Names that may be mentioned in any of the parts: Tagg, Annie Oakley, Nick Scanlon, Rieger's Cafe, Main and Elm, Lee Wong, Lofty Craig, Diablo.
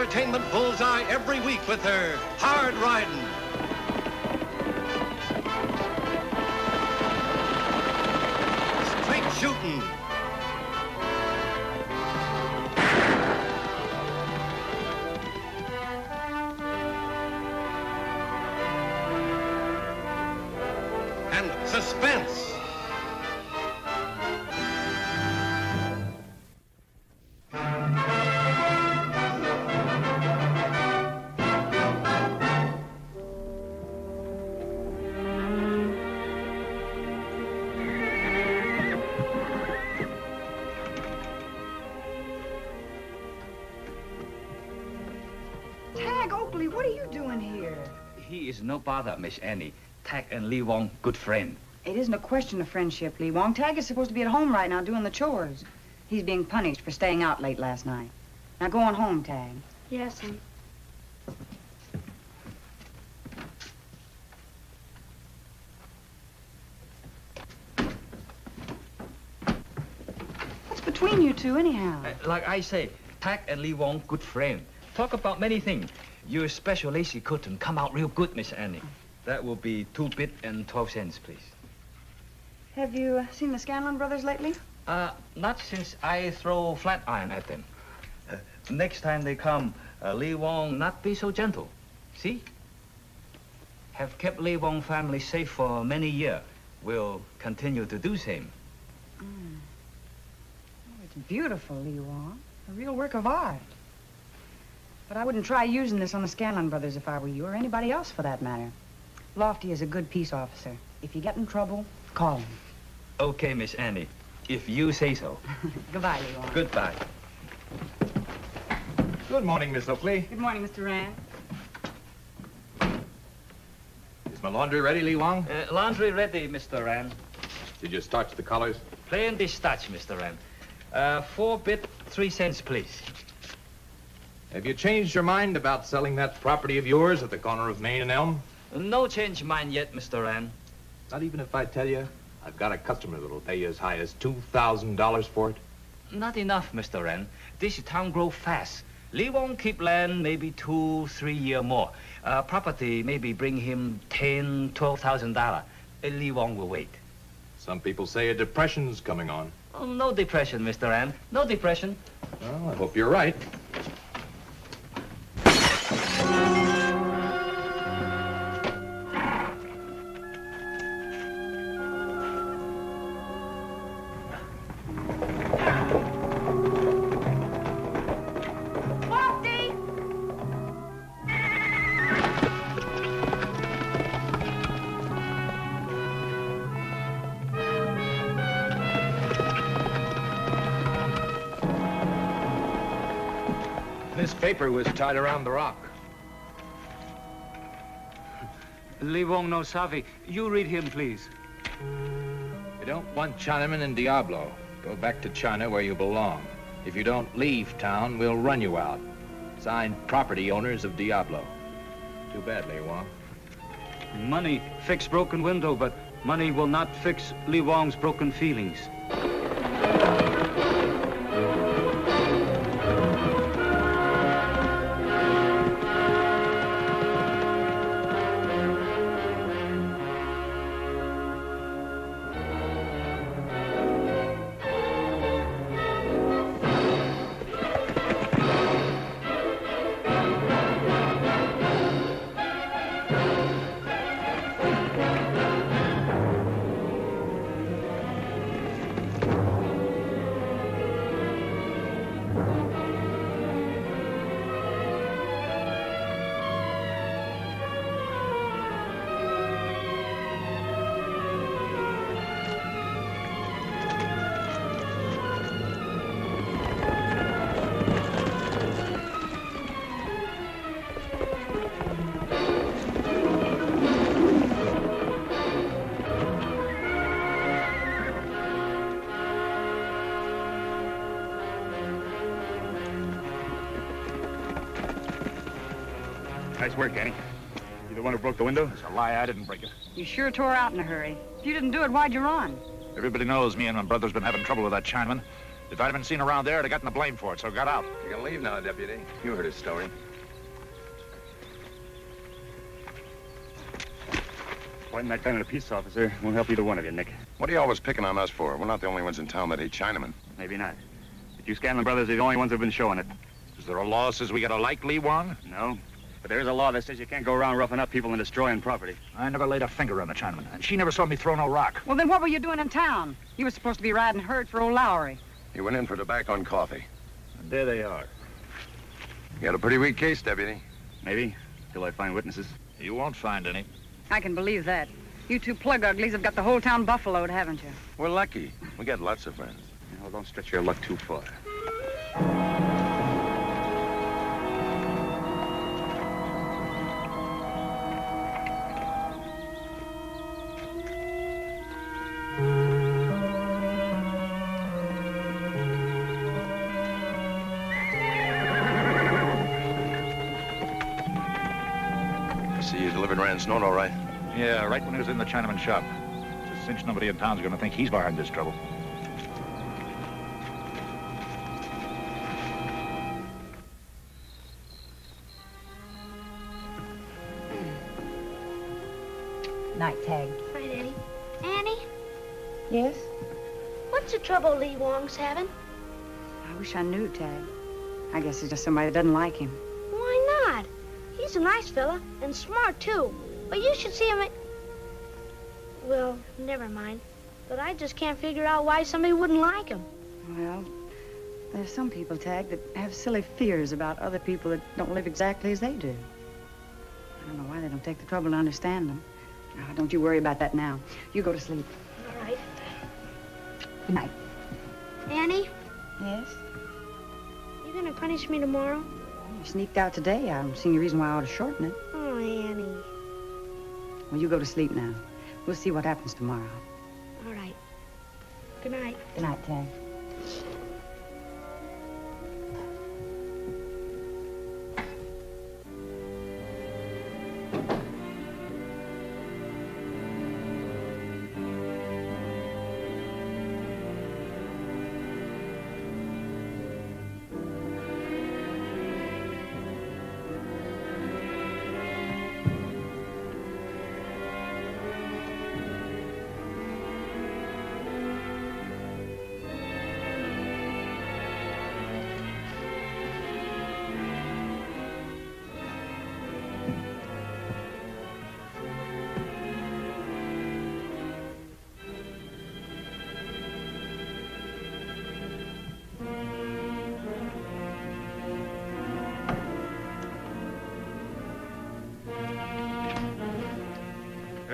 entertainment bullseye every week with her Hard Riding. Straight Shooting. And Suspense. No bother, Miss Annie. Tagg and Lee Wong, good friend. It isn't a question of friendship, Lee Wong. Tagg is supposed to be at home right now doing the chores. He's being punished for staying out late last night. Now go on home, Tagg. Yes, Annie. What's between you two, anyhow? Like I say, Tagg and Lee Wong, good friend. Talk about many things. Your special lacy curtain come out real good, Miss Annie. That will be 2 bits and 12 cents, please. Have you seen the Scanlon brothers lately? Not since I throw flat iron at them. Next time they come, Lee Wong not be so gentle. See? Have kept Lee Wong family safe for many years. Will continue to do same. Mm. Oh, it's beautiful, Lee Wong. A real work of art. But I wouldn't try using this on the Scanlon brothers if I were you, or anybody else for that matter. Lofty is a good peace officer. If you get in trouble, call him. Okay, Miss Annie, if you say so. Goodbye, Lee Wong. Goodbye. Good morning, Miss Oakley. Good morning, Mr. Rand. Is my laundry ready, Lee Wong? Laundry ready, Mr. Rand. Did you starch the collars? Plain starch, Mr. Rand. 4 bits, 3 cents, please. Have you changed your mind about selling that property of yours at the corner of Main and Elm? No change of mind yet, Mr. Rand. Not even if I tell you, I've got a customer that'll pay you as high as $2,000 for it? Not enough, Mr. Rand. This town grow fast. Lee Wong keep land maybe 2-3 years more. Property maybe bring him $10,000-$12,000. Lee Wong will wait. Some people say a depression's coming on. Oh, no depression, Mr. Rand. No depression. Well, I hope you're right. Paper was tied around the rock. Lee Wong no savvy. You read him, please. You don't want Chinamen in Diablo. Go back to China where you belong. If you don't leave town, we'll run you out. Signed, property owners of Diablo. Too bad, Lee Wong. Money fix broken window, but money will not fix Lee Wong's broken feelings. Nice work, Annie. You the one who broke the window? It's a lie. I didn't break it. You sure tore out in a hurry. If you didn't do it, why'd you run? Everybody knows me and my brother's been having trouble with that Chinaman. If I'd have been seen around there, I'd have gotten the blame for it, so I got out. You're gonna leave now, Deputy. You heard his story. Pointing that gun at a peace officer won't help either one of you, Nick. What are you always picking on us for? We're not the only ones in town that hate Chinamen. Maybe not. But you Scanlon brothers are the only ones who've been showing it. Is there a law that says we gotta like Lee Wong? No. But there is a law that says you can't go around roughing up people and destroying property. I never laid a finger on the Chinaman, and she never saw me throw no rock. Well, then what were you doing in town? You were supposed to be riding herd for old Lowry. He went in for tobacco and coffee. And there they are. You got a pretty weak case, Deputy. Maybe, till I find witnesses. You won't find any. I can believe that. You two plug uglies have got the whole town buffaloed, haven't you? We're lucky. We got lots of friends. Now, don't stretch your luck too far. Snowed all right. Yeah, right when he was in the Chinaman shop. It's a cinch nobody in town's gonna think he's behind this trouble. Night, Tagg. Night, Annie. Annie? Yes? What's the trouble Lee Wong's having? I wish I knew, Tagg. I guess it's just somebody that doesn't like him. Why not? He's a nice fella, and smart, too. But you should see him at... Well, never mind. But I just can't figure out why somebody wouldn't like him. Well, there's some people, Tagg, that have silly fears about other people that don't live exactly as they do. I don't know why they don't take the trouble to understand them. Oh, don't you worry about that now. You go to sleep. All right. Good night. Annie? Yes? You gonna punish me tomorrow? You sneaked out today. I don't see any reason why I ought to shorten it. Oh, Annie. Well, you go to sleep now. We'll see what happens tomorrow. All right. Good night. Good night, Tag.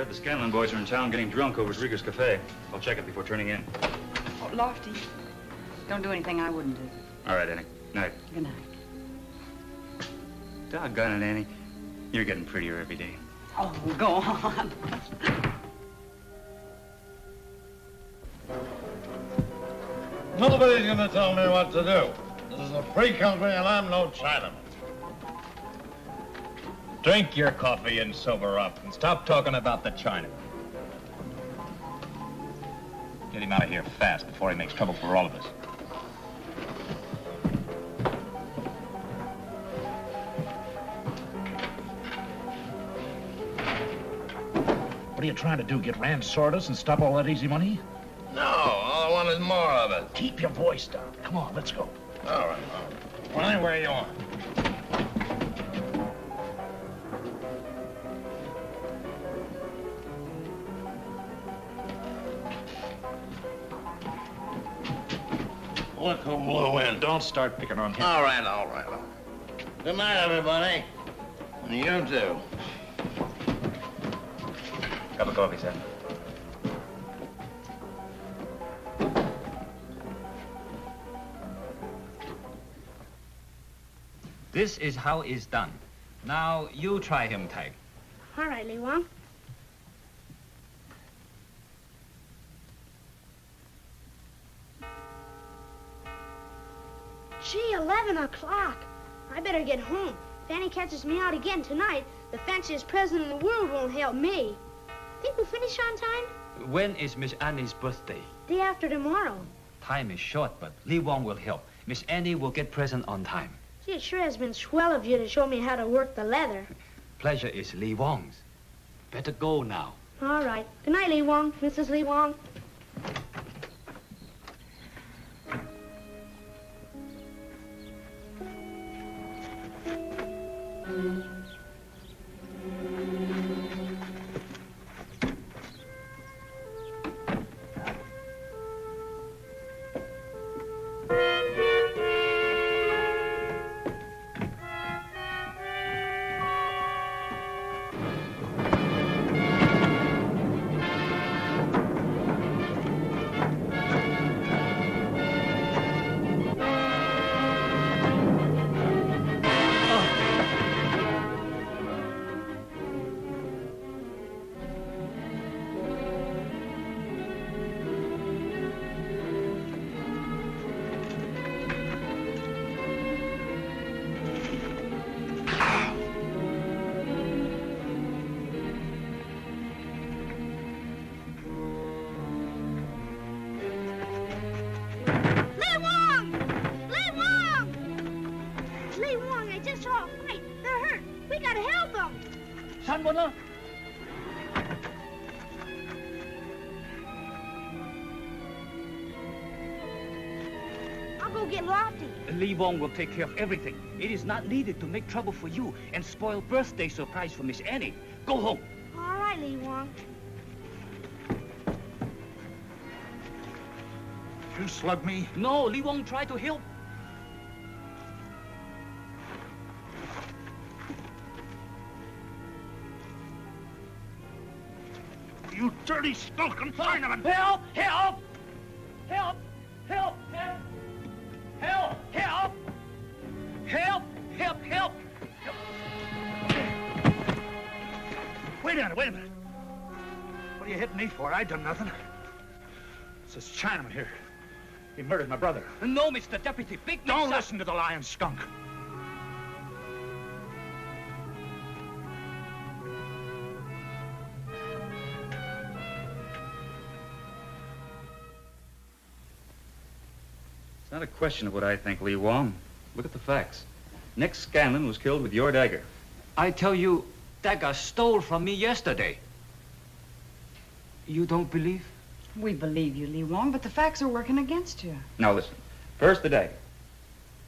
The Scanlon boys are in town getting drunk over at Rieger's Cafe. I'll check it before turning in. Oh, Lofty, don't do anything I wouldn't do. All right, Annie. Night. Good night. Doggone it, Annie. You're getting prettier every day. Oh, go on. Nobody's gonna tell me what to do. This is a free country and I'm no Chinaman. Drink your coffee and sober up and stop talking about the Chinaman. Get him out of here fast before he makes trouble for all of us. What are you trying to do, get Rand Sordas and stop all that easy money? No, all I want is more of it. Keep your voice down. Come on, let's go. All right, all right. Well, anywhere you are. Look who blew in. Don't start picking on him. All right, all right, all right. Good night, everybody. And you too. Cup of coffee, sir. This is how it's done. Now, you try him, Tagg. All right, Lee Wong. Gee, 11 o'clock. I better get home. If Annie catches me out again tonight, the fanciest president in the world won't help me. Think we'll finish on time? When is Miss Annie's birthday? Day after tomorrow. Time is short, but Lee Wong will help. Miss Annie will get present on time. Gee, it sure has been swell of you to show me how to work the leather. Pleasure is Lee Wong's. Better go now. All right. Good night, Lee Wong, Mrs. Lee Wong. Lee Wong will take care of everything. It is not needed to make trouble for you and spoil birthday surprise for Miss Annie. Go home. All right, Lee Wong. You slug me? No, Lee Wong tried to help. You dirty skulking Chinaman! Help! Help! Help! Help! Help! Help! Help! Help! Help! Help! Wait a minute, wait a minute. What are you hitting me for? I done nothing. It's this Chinaman here. He murdered my brother. No, Mr. Deputy. Big Nick. Don't listen to the lying skunk. Not a question of what I think, Lee Wong. Look at the facts. Nick Scanlon was killed with your dagger. I tell you, dagger stole from me yesterday. You don't believe? We believe you, Lee Wong, but the facts are working against you. Now listen. First, the dagger.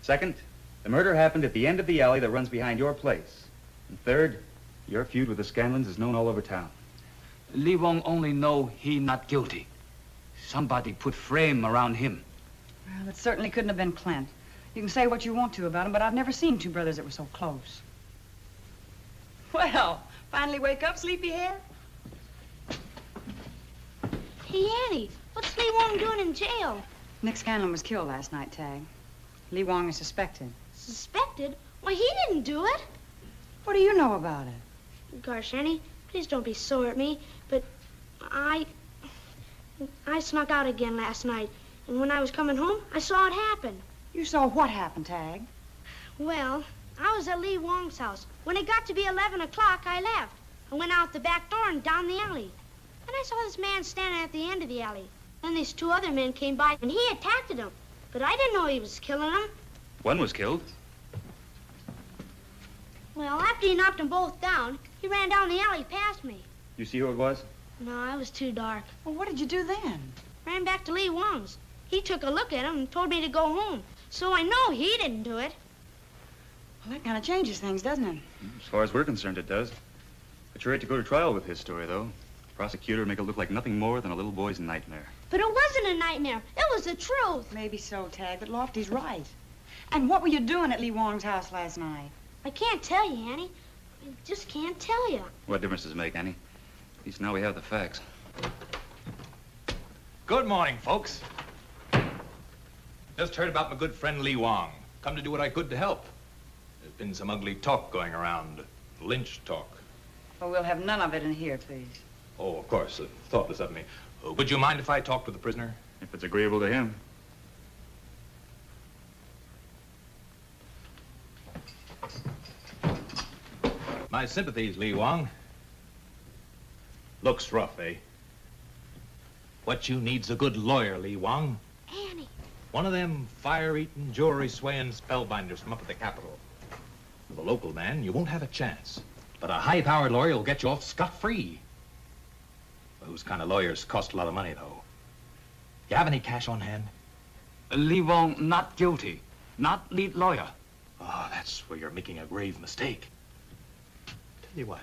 Second, the murder happened at the end of the alley that runs behind your place. And third, your feud with the Scanlons is known all over town. Lee Wong only know he not guilty. Somebody put frame around him. Well, it certainly couldn't have been Clint. You can say what you want to about him, but I've never seen two brothers that were so close. Well, finally wake up, sleepyhead. Hey, Annie, what's Lee Wong doing in jail? Nick Scanlon was killed last night, Tagg. Lee Wong is suspected. Suspected? Why, he didn't do it. What do you know about it? Gosh, Annie, please don't be sore at me, but I snuck out again last night. And when I was coming home, I saw it happen. You saw what happened, Tagg? Well, I was at Lee Wong's house. When it got to be 11 o'clock, I left. I went out the back door and down the alley. And I saw this man standing at the end of the alley. Then these two other men came by, and he attacked them. But I didn't know he was killing them. One was killed. Well, after he knocked them both down, he ran down the alley past me. You see who it was? No, it was too dark. Well, what did you do then? Ran back to Lee Wong's. He took a look at him and told me to go home. So I know he didn't do it. Well, that kind of changes things, doesn't it? As far as we're concerned, it does. But you're right to go to trial with his story, though. The prosecutor make it look like nothing more than a little boy's nightmare. But it wasn't a nightmare. It was the truth. Maybe so, Tagg, but Lofty's right. And what were you doing at Lee Wong's house last night? I can't tell you, Annie. I just can't tell you. What difference does it make, Annie? At least now we have the facts. Good morning, folks. Just heard about my good friend Lee Wong. Come to do what I could to help. There's been some ugly talk going around. Lynch talk. Well, we'll have none of it in here, please. Oh, of course. Thoughtless of me. Would you mind if I talked with the prisoner? If it's agreeable to him. My sympathies, Lee Wong. Looks rough, eh? What you need's a good lawyer, Lee Wong. Annie. One of them fire-eating, jewelry-swaying spellbinders from up at the Capitol. With a local man, you won't have a chance. But a high-powered lawyer will get you off scot-free. Those kind of lawyers cost a lot of money, though. You have any cash on hand? Lee Wong, not guilty. Not lead lawyer. Oh, that's where you're making a grave mistake. Tell you what,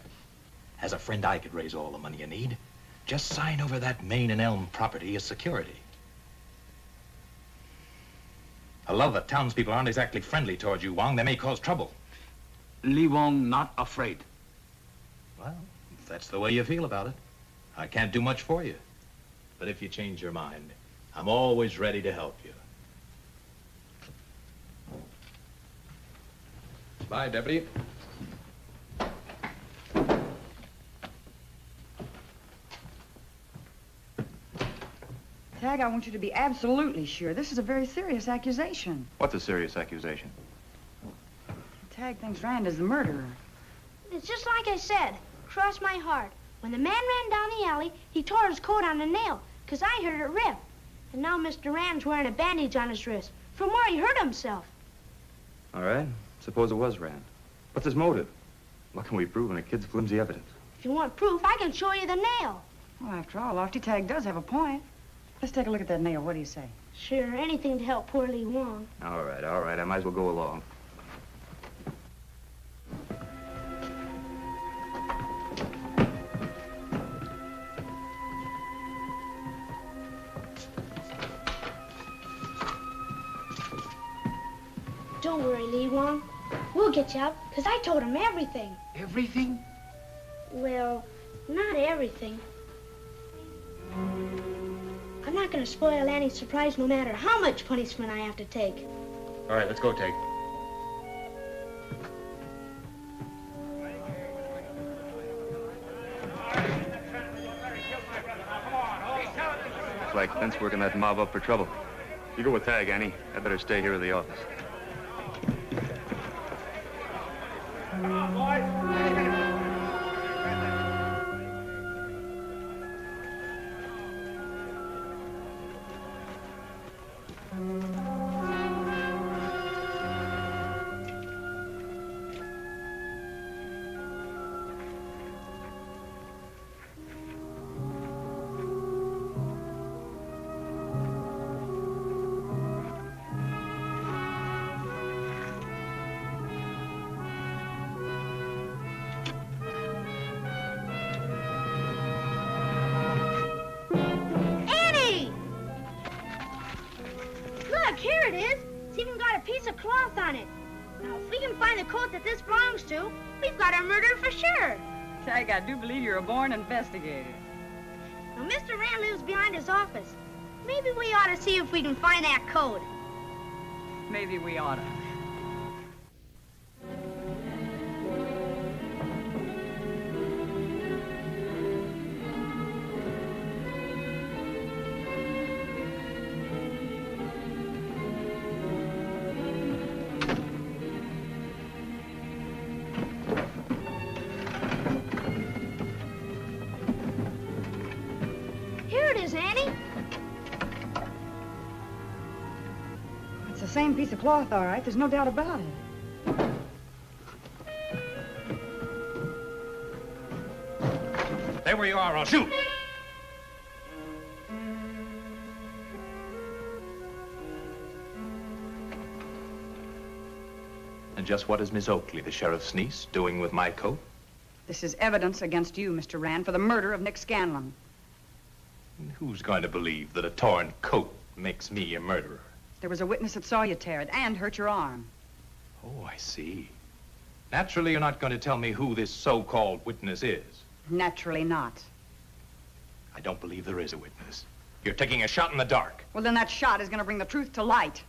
as a friend, I could raise all the money you need. Just sign over that Main and Elm property as security. I love that townspeople aren't exactly friendly towards you, Wong. They may cause trouble. Lee Wong, not afraid. Well, if that's the way you feel about it, I can't do much for you. But if you change your mind, I'm always ready to help you. Bye, Deputy. Tagg, I want you to be absolutely sure. This is a very serious accusation. What's a serious accusation? Tagg thinks Rand is the murderer. It's just like I said. Cross my heart. When the man ran down the alley, he tore his coat on a nail, because I heard it rip. And now Mr. Rand's wearing a bandage on his wrist from where he hurt himself. All right. Suppose it was Rand. What's his motive? What can we prove in a kid's flimsy evidence? If you want proof, I can show you the nail. Well, after all, Lofty Tagg does have a point. Let's take a look at that nail. What do you say? Sure, anything to help poor Lee Wong. All right. I might as well go along. Don't worry, Lee Wong. We'll get you out, because I told him everything. Everything? Well, not everything. I'm not going to spoil Annie's surprise no matter how much punishment I have to take. All right, let's go, Tagg. It's like fence working that mob up for trouble. You go with Tagg, Annie. I better stay here at the office. I do believe you're a born investigator. Now, Mr. Rand lives behind his office. Maybe we ought to see if we can find that code. Maybe we ought to. Same piece of cloth, all right. There's no doubt about it. Stay where you are, I'll shoot. And just what is Miss Oakley, the sheriff's niece, doing with my coat? This is evidence against you, Mr. Rand, for the murder of Nick Scanlon. And who's going to believe that a torn coat makes me a murderer? There was a witness that saw you tear it and hurt your arm. Oh, I see. Naturally, you're not going to tell me who this so-called witness is. Naturally not. I don't believe there is a witness. You're taking a shot in the dark. Well, then that shot is going to bring the truth to light.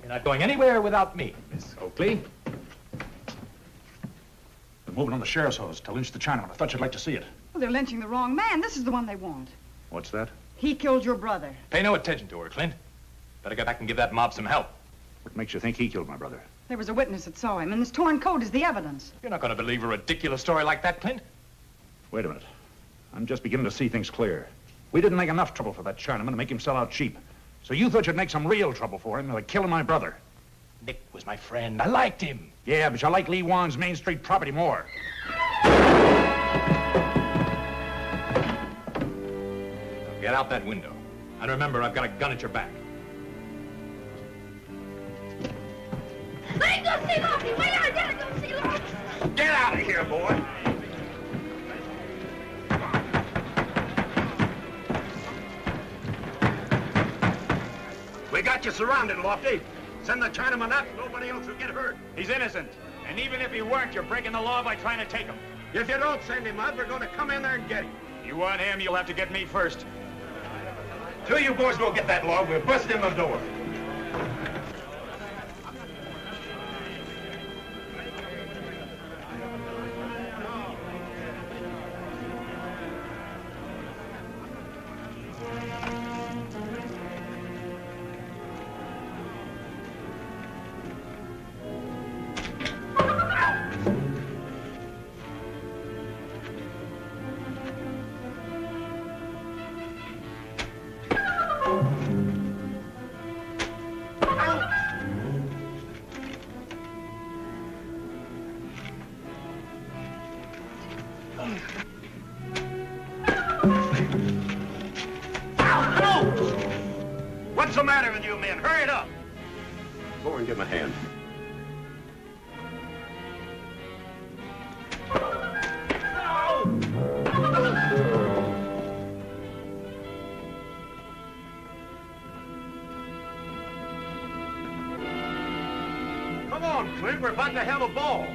You're not going anywhere without me, Miss Oakley. They're moving on the sheriff's hose to lynch the Chinaman. I thought you'd like to see it. Well, they're lynching the wrong man. This is the one they want. What's that? He killed your brother. Pay no attention to her, Clint. Better go back and give that mob some help. What makes you think he killed my brother? There was a witness that saw him, and this torn coat is the evidence. You're not going to believe a ridiculous story like that, Clint. Wait a minute. I'm just beginning to see things clear. We didn't make enough trouble for that Chinaman to make him sell out cheap. So you thought you'd make some real trouble for him, like killing my brother. Nick was my friend. I liked him. Yeah, but you like Lee Wong's Main Street property more. Now get out that window. And remember, I've got a gun at your back. I ain't gonna see Lofty. Wait, I gotta go see Lofty. Get out of here, boy. We got you surrounded, Lofty. Send the Chinaman up. Nobody else will get hurt. He's innocent. And even if he weren't, you're breaking the law by trying to take him. If you don't send him up, we're going to come in there and get him. You want him, you'll have to get me first. Two of you boys will get that log. We'll bust in the door. What's the matter with you men? Hurry it up! Go over and give him a hand. Come on, Clint, we're about to have a ball.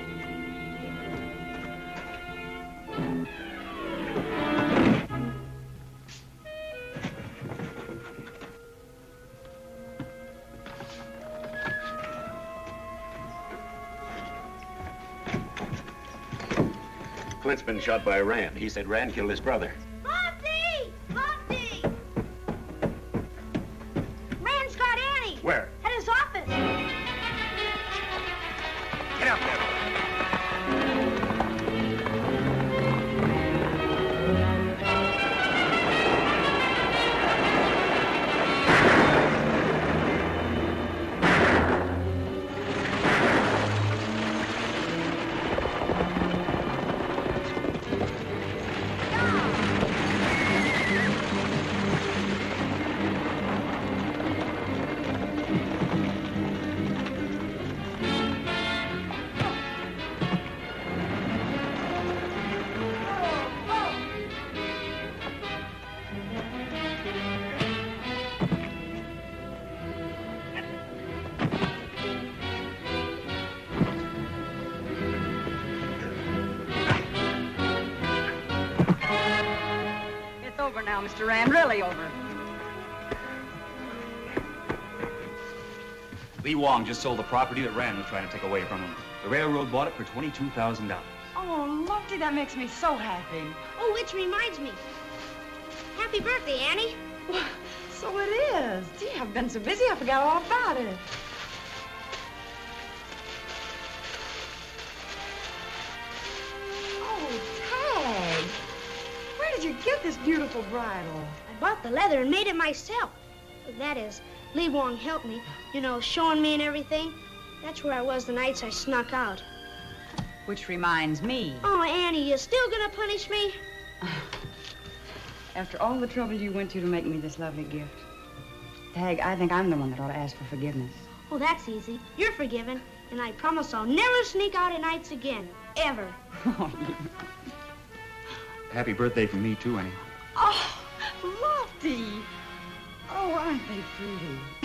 Clint's been shot by Rand. He said Rand killed his brother. Lofty! Lofty! Rand's got Annie. Where? At his office. Get out now, Mr. Rand, really over. Lee Wong just sold the property that Rand was trying to take away from him. The railroad bought it for $22,000. Oh, Lofty, that makes me so happy. Oh, which reminds me. Happy birthday, Annie. Well, so it is. Gee, I've been so busy I forgot all about it. Where did you get this beautiful bridle? I bought the leather and made it myself. That is, Lee Wong helped me, you know, showing me and everything. That's where I was the nights I snuck out. Which reminds me. Oh, Annie, you still gonna punish me? After all the trouble you went to make me this lovely gift. Tagg, I think I'm the one that ought to ask for forgiveness. Oh, that's easy. You're forgiven, and I promise I'll never sneak out at nights again, ever. Happy birthday from me, too, Annie. Oh, Lofty! Oh, aren't they pretty?